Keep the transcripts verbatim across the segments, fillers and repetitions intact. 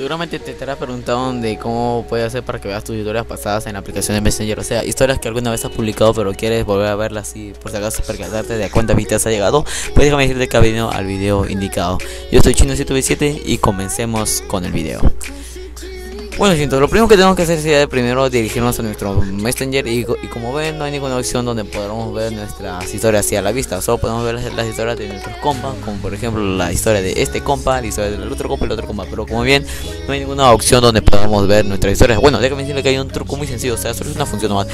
Seguramente te estarás preguntando de cómo puedes hacer para que veas tus historias pasadas en la aplicación de Messenger. O sea, historias que alguna vez has publicado pero quieres volver a verlas y por si acaso percatarte de cuántas visitas ha llegado. Pues déjame decirte que ha venido al video indicado. Yo soy Chino siete ve siete y comencemos con el video. Bueno, chicos, lo primero que tenemos que hacer sería primero dirigirnos a nuestro Messenger y, y como ven, no hay ninguna opción donde podamos ver nuestras historias hacia la vista. Solo podemos ver las, las historias de nuestros compas, como por ejemplo la historia de este compa, la historia del otro compa, el otro compa. Pero como bien, no hay ninguna opción donde podamos ver nuestras historias. Bueno, déjame decirle que hay un truco muy sencillo, o sea, solo es una función nomás.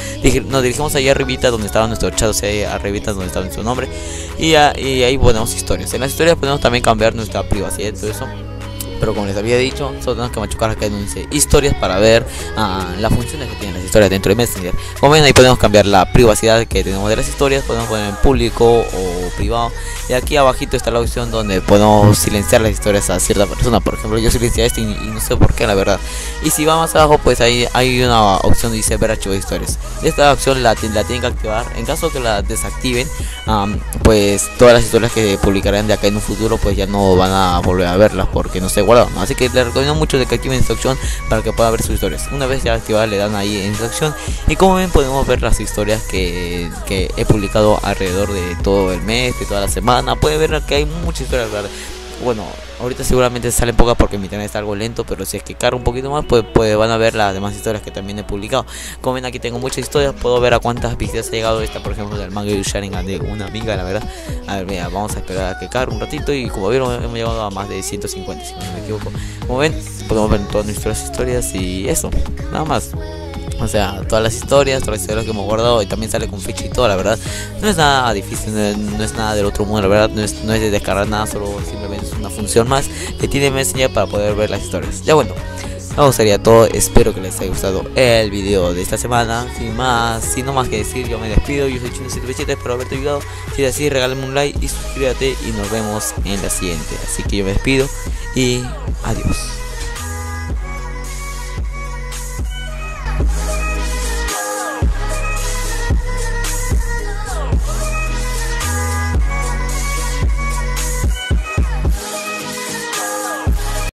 Nos dirigimos allá arribita donde estaba nuestro chat, o sea, ahí arribita donde estaba nuestro nombre. Y, a, y ahí ponemos historias. En las historias podemos también cambiar nuestra privacidad y todo eso. Pero como les había dicho, solo tenemos que machucar acá donde dice historias para ver uh, las funciones que tienen las historias dentro de Messenger. Como ven, ahí podemos cambiar la privacidad que tenemos de las historias, podemos poner en público o privado. Y aquí abajito está la opción donde podemos silenciar las historias a cierta persona. Por ejemplo, yo silencié este y, y no sé por qué, la verdad. Y si va más abajo, pues ahí hay una opción que dice ver archivo de historias. Esta opción la, la tienen que activar. En caso que la desactiven, um, pues todas las historias que publicarán de acá en un futuro, pues ya no van a volver a verlas porque no sé. Guardado. Así que les recomiendo mucho de que activen esta opción para que puedan ver sus historias. Una vez ya activada, le dan ahí en esta opción y como ven podemos ver las historias que, que he publicado alrededor de todo el mes, de toda la semana. Pueden ver que hay muchas historias, ¿verdad? Bueno, ahorita seguramente salen pocas porque mi internet está algo lento, pero si es que carga un poquito más, pues, pues van a ver las demás historias que también he publicado. Como ven, aquí tengo muchas historias, puedo ver a cuántas visitas ha llegado esta, por ejemplo, del manga de Sharingan de una amiga, la verdad. A ver, mira, vamos a esperar a que cargue un ratito y como vieron, hemos llegado a más de ciento cincuenta, si no me equivoco. Como ven, podemos ver todas nuestras historias y eso, nada más. O sea, todas las historias, todas las historias que hemos guardado y también sale con fecha y todo, la verdad. No es nada difícil, no, no es nada del otro mundo, la verdad. No es, no es de descargar nada, solo simplemente es una función más que tiene Messenger para poder ver las historias. Ya bueno, eso sería todo. Espero que les haya gustado el video de esta semana. Sin más, sin no más que decir, yo me despido. Yo soy Chino siete ve siete, espero haberte ayudado. Si es así, regálame un like y suscríbete y nos vemos en la siguiente. Así que yo me despido y adiós.